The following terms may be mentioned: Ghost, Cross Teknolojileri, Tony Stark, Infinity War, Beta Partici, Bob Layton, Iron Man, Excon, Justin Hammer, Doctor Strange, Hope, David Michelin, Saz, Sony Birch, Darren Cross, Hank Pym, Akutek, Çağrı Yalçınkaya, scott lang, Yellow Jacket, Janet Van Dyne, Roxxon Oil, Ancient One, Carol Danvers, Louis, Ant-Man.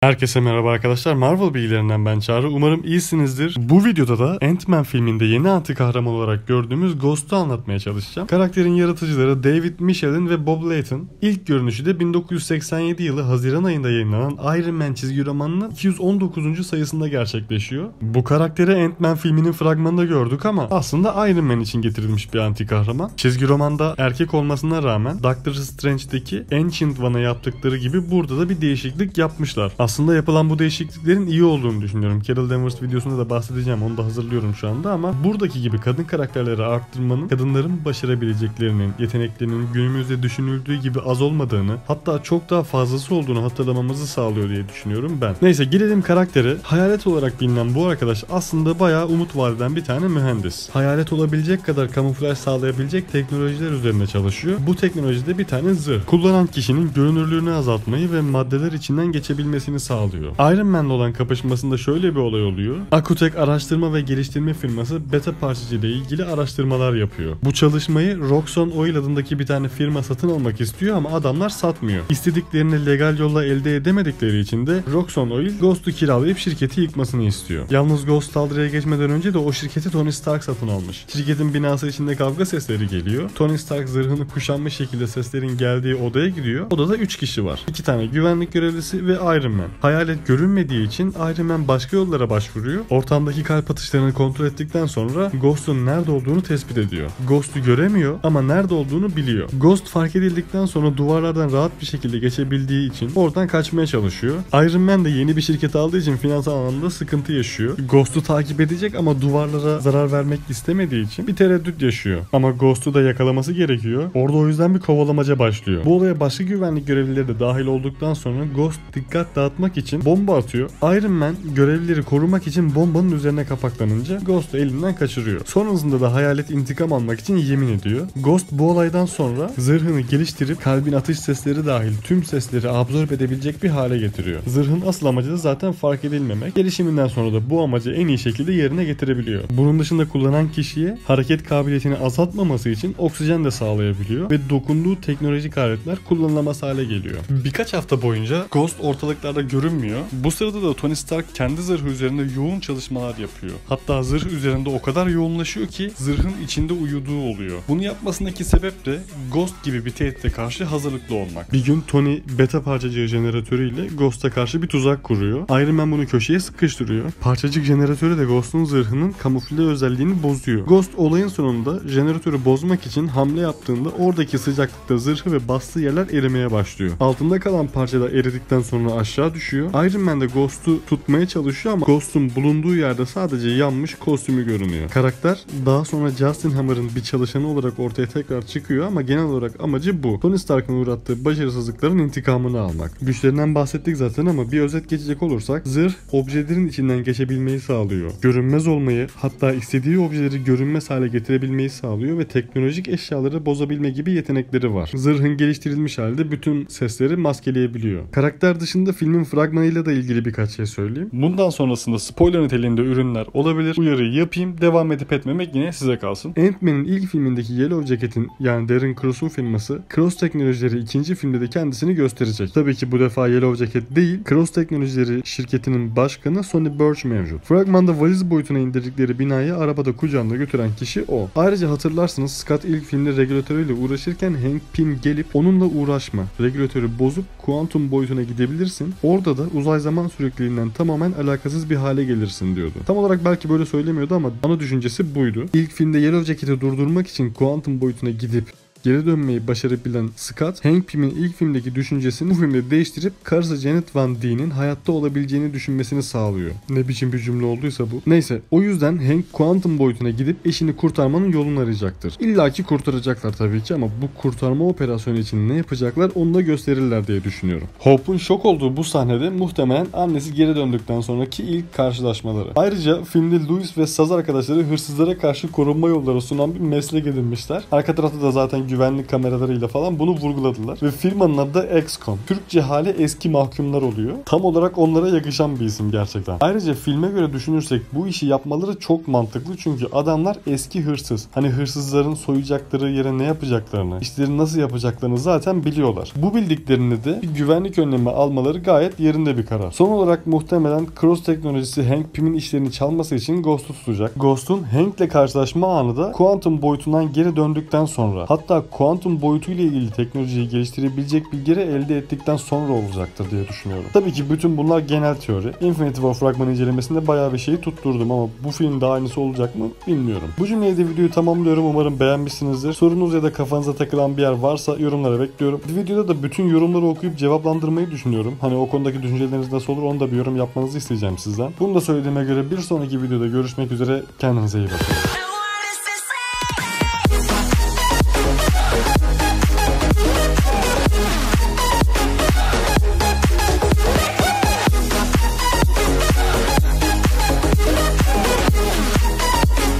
Herkese merhaba arkadaşlar, Marvel bilgilerinden ben Çağrı, umarım iyisinizdir. Bu videoda da Ant-Man filminde yeni anti kahraman olarak gördüğümüz Ghost'u anlatmaya çalışacağım. Karakterin yaratıcıları David Michelin ve Bob Layton. İlk görünüşü de 1987 yılı Haziran ayında yayınlanan Iron Man çizgi romanının 219. sayısında gerçekleşiyor. Bu karakteri Ant-Man filminin fragmanında gördük ama aslında Iron Man için getirilmiş bir anti kahraman. Çizgi romanda erkek olmasına rağmen Doctor Strange'deki Ancient One'a yaptıkları gibi burada da bir değişiklik yapmışlar. Aslında yapılan bu değişikliklerin iyi olduğunu düşünüyorum. Carol Danvers videosunda da bahsedeceğim. Onu da hazırlıyorum şu anda ama buradaki gibi kadın karakterleri arttırmanın kadınların başarabileceklerinin, yeteneklerinin günümüzde düşünüldüğü gibi az olmadığını, hatta çok daha fazlası olduğunu hatırlamamızı sağlıyor diye düşünüyorum ben. Neyse, gelelim karaktere. Hayalet olarak bilinen bu arkadaş aslında bayağı umut vaat eden bir tane mühendis. Hayalet olabilecek kadar kamuflaj sağlayabilecek teknolojiler üzerine çalışıyor. Bu teknolojide bir tane zırh. Kullanan kişinin görünürlüğünü azaltmayı ve maddeler içinden geçebilmesini sağlıyor. Iron Man'le olan kapışmasında şöyle bir olay oluyor. Akutek araştırma ve geliştirme firması Beta Partici ile ilgili araştırmalar yapıyor. Bu çalışmayı Roxxon Oil adındaki bir tane firma satın almak istiyor ama adamlar satmıyor. İstediklerini legal yolla elde edemedikleri için de Roxxon Oil Ghost'u kiralayıp şirketi yıkmasını istiyor. Yalnız Ghost saldırıya geçmeden önce de o şirketi Tony Stark satın almış. Şirketin binası içinde kavga sesleri geliyor. Tony Stark zırhını kuşanmış şekilde seslerin geldiği odaya gidiyor. Odada 3 kişi var. 2 tane güvenlik görevlisi ve Iron Man. Hayalet görünmediği için Iron Man başka yollara başvuruyor. Ortamdaki kalp atışlarını kontrol ettikten sonra Ghost'un nerede olduğunu tespit ediyor. Ghost'u göremiyor ama nerede olduğunu biliyor. Ghost fark edildikten sonra duvarlardan rahat bir şekilde geçebildiği için oradan kaçmaya çalışıyor. Iron Man de yeni bir şirket aldığı için finansal anlamda sıkıntı yaşıyor. Ghost'u takip edecek ama duvarlara zarar vermek istemediği için bir tereddüt yaşıyor. Ama Ghost'u da yakalaması gerekiyor. Orada o yüzden bir kovalamaca başlıyor. Bu olaya başka güvenlik görevlileri de dahil olduktan sonra Ghost dikkat dağıtmak için bomba atıyor. Iron Man görevlileri korumak için bombanın üzerine kapaklanınca Ghost'u elinden kaçırıyor. Sonrasında da hayalet intikam almak için yemin ediyor. Ghost bu olaydan sonra zırhını geliştirip kalbin atış sesleri dahil tüm sesleri absorbe edebilecek bir hale getiriyor. Zırhın asıl amacı da zaten fark edilmemek. Gelişiminden sonra da bu amacı en iyi şekilde yerine getirebiliyor. Bunun dışında kullanan kişiye hareket kabiliyetini azaltmaması için oksijen de sağlayabiliyor ve dokunduğu teknolojik aletler kullanılamaz hale geliyor. Birkaç hafta boyunca Ghost ortalıklarda görünmüyor. Bu sırada da Tony Stark kendi zırhı üzerinde yoğun çalışmalar yapıyor. Hatta zırh üzerinde o kadar yoğunlaşıyor ki zırhın içinde uyuduğu oluyor. Bunu yapmasındaki sebep de Ghost gibi bir tehdide karşı hazırlıklı olmak. Bir gün Tony beta parçacığı jeneratörüyle Ghost'a karşı bir tuzak kuruyor. Iron Man bunu köşeye sıkıştırıyor. Parçacık jeneratörü de Ghost'un zırhının kamufle özelliğini bozuyor. Ghost olayın sonunda jeneratörü bozmak için hamle yaptığında oradaki sıcaklıkta zırhı ve bastığı yerler erimeye başlıyor. Altında kalan parçalar eridikten sonra aşağı düşüyor. Iron Man de Ghost'u tutmaya çalışıyor ama Ghost'un bulunduğu yerde sadece yanmış kostümü görünüyor. Karakter daha sonra Justin Hammer'ın bir çalışanı olarak ortaya tekrar çıkıyor ama genel olarak amacı bu. Tony Stark'ın uğrattığı başarısızlıkların intikamını almak. Güçlerinden bahsettik zaten ama bir özet geçecek olursak zırh objelerin içinden geçebilmeyi sağlıyor. Görünmez olmayı, hatta istediği objeleri görünmez hale getirebilmeyi sağlıyor ve teknolojik eşyaları bozabilme gibi yetenekleri var. Zırhın geliştirilmiş halde bütün sesleri maskeleyebiliyor. Karakter dışında filmin fragmanıyla da ilgili birkaç şey söyleyeyim. Bundan sonrasında spoiler niteliğinde ürünler olabilir. Uyarıyı yapayım. Devam edip etmemek yine size kalsın. Ant-Man'in ilk filmindeki Yellow Jacket'in yani Darren Cross'un firması Cross Teknolojileri ikinci filmde de kendisini gösterecek. Tabii ki bu defa Yellow Jacket değil, Cross Teknolojileri şirketinin başkanı Sony Birch mevcut. Fragmanda valiz boyutuna indirdikleri binayı arabada kucağında götüren kişi o. Ayrıca hatırlarsınız Scott ilk filmde regülatörüyle uğraşırken Hank Pym gelip onunla uğraşma, regülatörü bozup kuantum boyutuna gidebilirsin, orada da uzay zaman sürekliliğinden tamamen alakasız bir hale gelirsin diyordu. Tam olarak belki böyle söylemiyordu ama ana düşüncesi buydu. İlk filmde Yellow Jacket'i durdurmak için kuantum boyutuna gidip geri dönmeyi başarabilen Scott, Hank Pym'in ilk filmdeki düşüncesini bu filmde değiştirip karısı Janet Van Dyne'in hayatta olabileceğini düşünmesini sağlıyor. Ne biçim bir cümle olduysa bu. Neyse, o yüzden Hank kuantum boyutuna gidip eşini kurtarmanın yolunu arayacaktır. İlla ki kurtaracaklar tabii ki ama bu kurtarma operasyonu için ne yapacaklar onu da gösterirler diye düşünüyorum. Hope'un şok olduğu bu sahnede muhtemelen annesi geri döndükten sonraki ilk karşılaşmaları. Ayrıca filmde Louis ve Saz arkadaşları hırsızlara karşı korunma yolları sunan bir meslek edinmişler. Arka tarafta da zaten güvenlik kameralarıyla falan bunu vurguladılar. Ve firmanın adı da Excon. Türkçe hali eski mahkumlar oluyor. Tam olarak onlara yakışan bir isim gerçekten. Ayrıca filme göre düşünürsek bu işi yapmaları çok mantıklı. Çünkü adamlar eski hırsız. Hani hırsızların soyacakları yere ne yapacaklarını, işleri nasıl yapacaklarını zaten biliyorlar. Bu bildiklerini de bir güvenlik önlemi almaları gayet yerinde bir karar. Son olarak muhtemelen Cross teknolojisi Hank Pym'in işlerini çalması için Ghost'u tutacak. Ghost'un Hank'le karşılaşma anı da kuantum boyutundan geri döndükten sonra, hatta kuantum boyutuyla ilgili teknolojiyi geliştirebilecek bilgileri elde ettikten sonra olacaktır diye düşünüyorum. Tabii ki bütün bunlar genel teori. Infinity War fragmanı incelemesinde bayağı bir şeyi tutturdum ama bu filmde aynısı olacak mı bilmiyorum. Bu cümleyle de videoyu tamamlıyorum. Umarım beğenmişsinizdir. Sorunuz ya da kafanıza takılan bir yer varsa yorumlara bekliyorum. Bu videoda da bütün yorumları okuyup cevaplandırmayı düşünüyorum. Hani o konudaki düşünceleriniz nasıl olur onu da bir yorum yapmanızı isteyeceğim sizden. Bunu da söylediğime göre bir sonraki videoda görüşmek üzere. Kendinize iyi bakın.